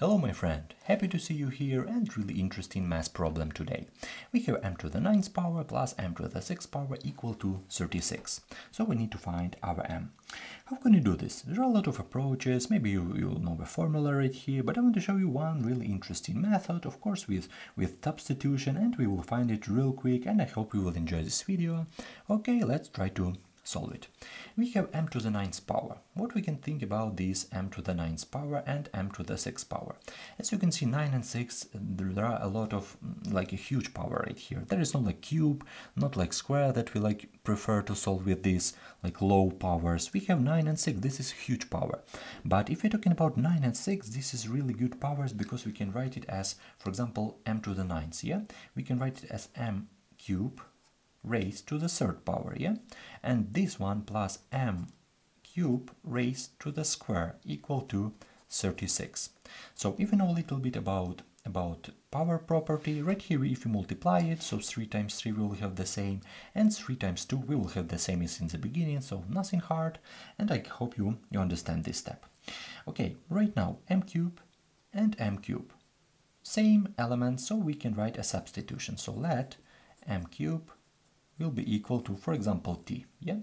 Hello my friend, happy to see you here and really interesting math problem today. We have m to the 9th power plus m to the 6th power equal to 36. So we need to find our m. How can you do this? There are a lot of approaches, maybe you'll know the formula right here, but I want to show you one really interesting method, of course with substitution, and we will find it real quick, and I hope you will enjoy this video. Okay, let's try to solve it. We have m to the 9th power. What we can think about this m to the 9th power and m to the 6th power? As you can see, 9 and 6, there are a lot of, like, a huge power right here. There is not like cube, not like square that we like prefer to solve with these like low powers. We have 9 and 6, this is huge power. But if we're talking about 9 and 6, this is really good powers because we can write it as, for example, m to the 9th, yeah? We can write it as m cube raised to the 3rd power, yeah? And this one plus m cube raised to the square equal to 36. So if you know a little bit about power property, right here if you multiply it, so 3 times 3 we will have the same, and 3 times 2 we will have the same as in the beginning, so nothing hard, and I hope you understand this step. Okay, right now m cube and m cube, same element, so we can write a substitution. So let m cube will be equal to, for example, t, yeah?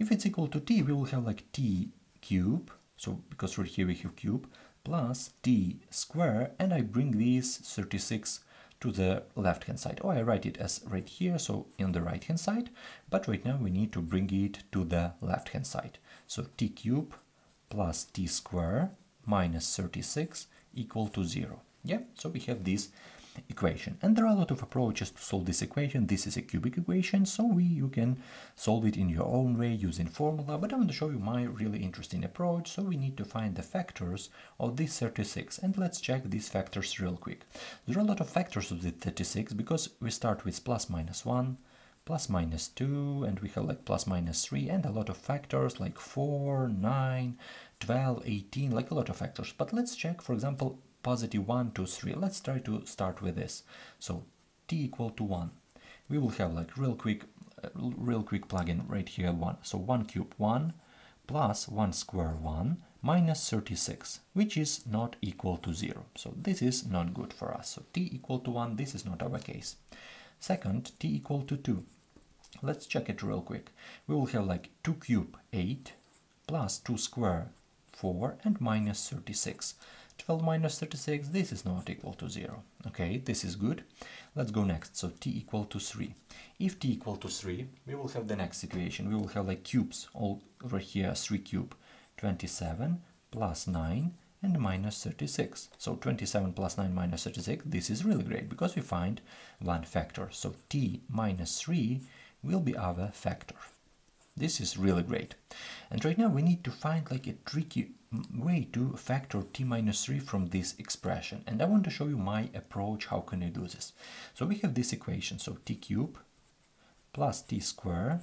If it's equal to t, we will have like t cube, so because right here we have cube, plus t square, and I bring these 36 to the left-hand side, or I write it as right here, so on the right-hand side, but right now we need to bring it to the left-hand side. So t cube plus t square minus 36 equal to 0, yeah? So we have this equation, and there are a lot of approaches to solve this equation. This is a cubic equation, so you can solve it in your own way using formula, but I want to show you my really interesting approach. So we need to find the factors of this 36, and let's check these factors real quick. There are a lot of factors of the 36 because we start with plus minus 1, plus minus 2, and we have like plus minus 3, and a lot of factors like 4, 9, 12, 18, like a lot of factors. But let's check, for example, positive 1, 2, 3. Let's try to start with this. So t equal to 1. We will have like real quick plug-in right here 1. So 1 cube 1 plus 1 square 1 minus 36, which is not equal to 0. So this is not good for us. So t equal to 1, this is not our case. Second, t equal to 2. Let's check it real quick. We will have like 2 cube 8 plus 2 square 4 and minus 36. 12 minus 36, this is not equal to 0. Okay, this is good. Let's go next. So t equal to 3. If t equal to 3, we will have the next situation. We will have like cubes all over here, 3 cube 27 plus 9 and minus 36. So 27 plus 9 minus 36, this is really great because we find one factor. So t minus 3 will be our factor. This is really great. And right now we need to find like a tricky way to factor t minus 3 from this expression. And I want to show you my approach, how can you do this. So we have this equation, so t cube plus t square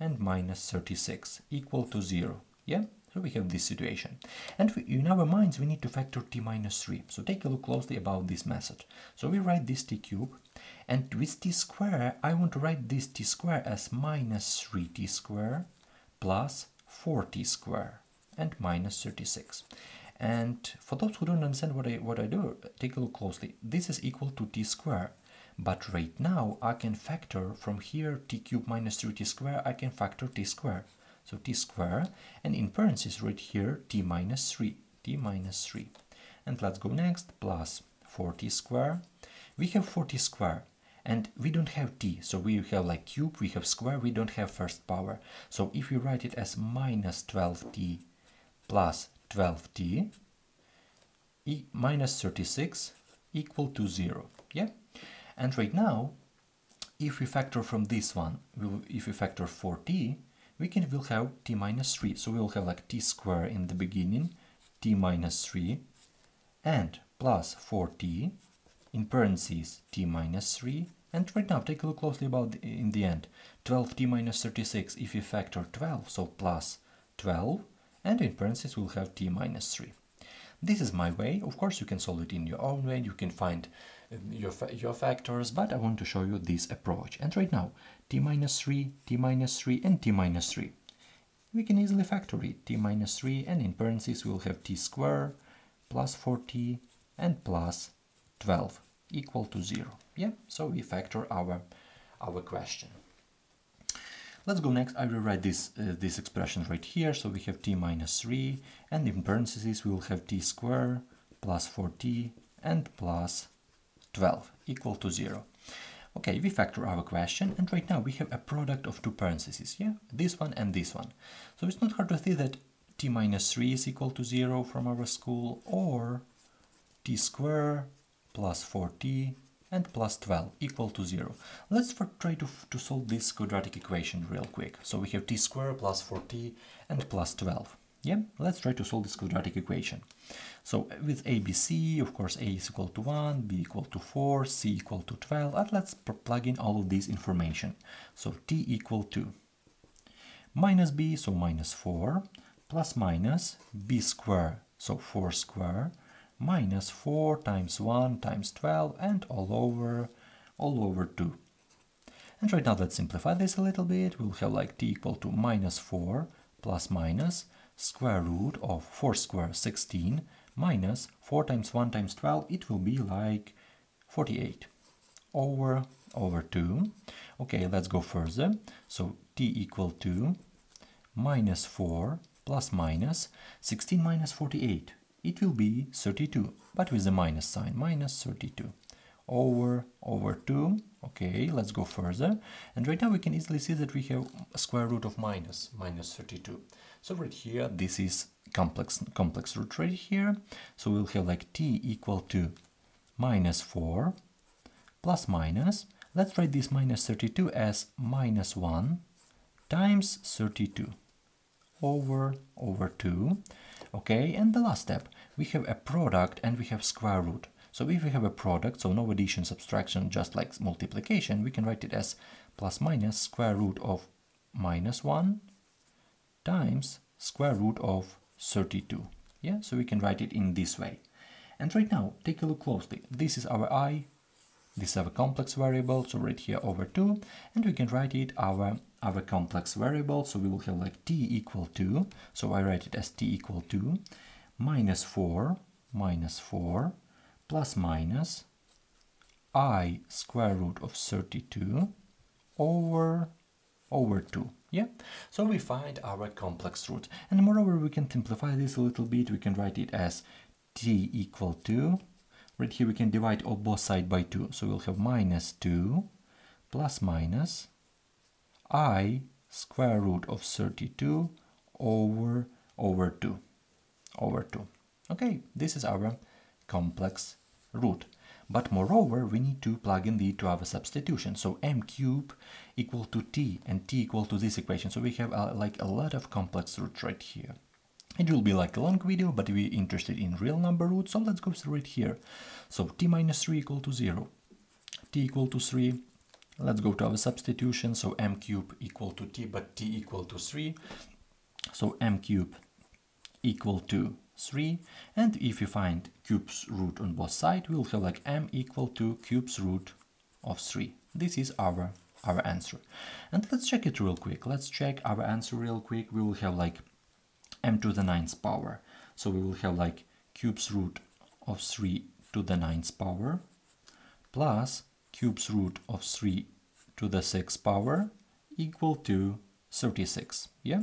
and minus 36 equal to 0, yeah? So we have this situation. And in our minds we need to factor t minus 3. So take a look closely about this method. So we write this t cube, and with t square I want to write this t square as minus 3t square plus 4t square and minus 36. And for those who don't understand what I do, take a look closely. This is equal to t square. But right now I can factor from here t cube minus 3t square, I can factor t square. So t square, and in parentheses right here t minus 3, and let's go next, plus 4t square. We have 4t square and we don't have t, so we have like cube, we have square, we don't have 1st power. So if we write it as minus 12t plus 12t minus 36 equal to 0, yeah? And right now if we factor from this one, if we factor 4t, we will have t minus 3, so we will have like t square in the beginning, t minus 3, and plus 4t, in parentheses t minus 3, and right now take a look closely in the end, 12t minus 36, if we factor 12, so plus 12, and in parentheses we'll have t minus 3. This is my way. Of course you can solve it in your own way, you can find your factors, but I want to show you this approach. And right now t minus 3 and t minus 3, we can easily factor it, t minus 3, and in parentheses we will have t square plus 4t and plus 12 equal to 0. Yeah, so we factor our question. Let's go next. I will write this expression right here. So we have t minus 3, and in parentheses we will have t squared plus 4t and plus 12 equal to 0. Okay, we factor our question, and right now we have a product of two parentheses, yeah? This one and this one. So it's not hard to see that t minus 3 is equal to 0 from our school, or t squared plus 4t and plus 12 equal to 0. Let's try to solve this quadratic equation real quick. So we have t squared plus 4t and plus 12. Yeah, let's try to solve this quadratic equation. So with a, b, c, of course, a is equal to 1, b equal to 4, c equal to 12, and let's plug in all of this information. So t equal to minus b, so minus 4, plus minus b squared, so 4 squared, minus 4 times 1 times 12, and all over 2. And right now let's simplify this a little bit. We'll have like t equal to minus 4 plus minus square root of 4 squared, 16, minus 4 times 1 times 12, it will be like 48 over 2. Okay, let's go further. So t equal to minus 4 plus minus 16 minus 48. It will be 32, but with a minus sign, minus 32 over 2. Okay, let's go further. And right now we can easily see that we have a square root of minus 32. So right here, this is complex root right here. So we'll have like t equal to minus 4 plus minus, let's write this minus 32 as minus 1 times 32 over 2. Okay, and the last step, we have a product and we have square root. So if we have a product, so no addition, subtraction, just like multiplication, we can write it as plus minus square root of minus 1 times square root of 32. Yeah, so we can write it in this way. And right now, take a look closely. This is our I, this is our complex variable, so right here over 2, and we can write it our complex variable, so we will have like t equal to, so I write it as t equal to minus 4, plus minus I square root of 32 over 2. Yeah, so we find our complex root. And moreover, we can simplify this a little bit. We can write it as t equal to, right here we can divide both sides by 2. So we'll have minus 2 plus minus I square root of 32 over 2. Okay, this is our complex root. But moreover, we need to plug in to our substitution. So m cubed equal to t, and t equal to this equation. So we have like a lot of complex roots right here. It will be like a long video, but we're interested in real number roots. So let's go through it here. So t minus 3 equal to 0, t equal to 3. Let's go to our substitution. So m cubed equal to t, but t equal to 3. So m cubed equal to 3, and if you find cube's root on both sides, we'll have like m equal to cube's root of 3. This is our answer. And let's check it real quick. Let's check our answer real quick. We will have like m to the 9th power. So we will have like cube's root of 3 to the 9th power plus cube's root of 3 to the 6th power equal to 36, yeah?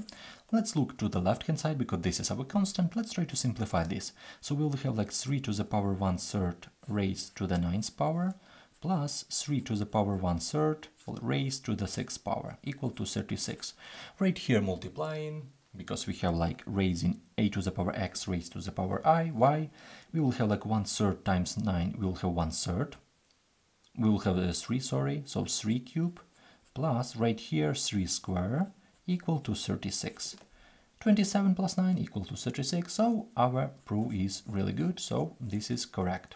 Let's look to the left-hand side because this is our constant. Let's try to simplify this. So we'll have like 3 to the power 1/3 raised to the 9th power plus 3 to the power 1/3 raised to the 6th power equal to 36. Right here multiplying, because we have like raising a to the power x raised to the power y, we will have like 1/3 times 9, we will have 1/3. We will have 3, sorry, so 3 cubed plus right here 3 squared equal to 36. 27 plus 9 equal to 36, so our proof is really good, so this is correct.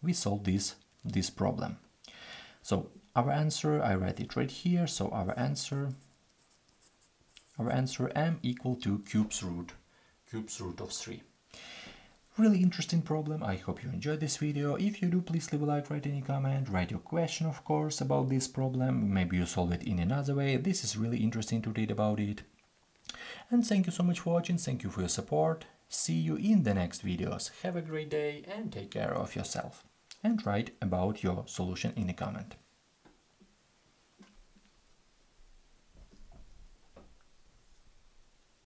We solved this problem. So our answer, I write it right here, so our answer m equal to cube's root of 3. Really interesting problem. I hope you enjoyed this video. If you do, please leave a like, write any comment, write your question, of course, about this problem. Maybe you solve it in another way. This is really interesting to read about it. And thank you so much for watching. Thank you for your support. See you in the next videos. Have a great day and take care of yourself. And write about your solution in a comment.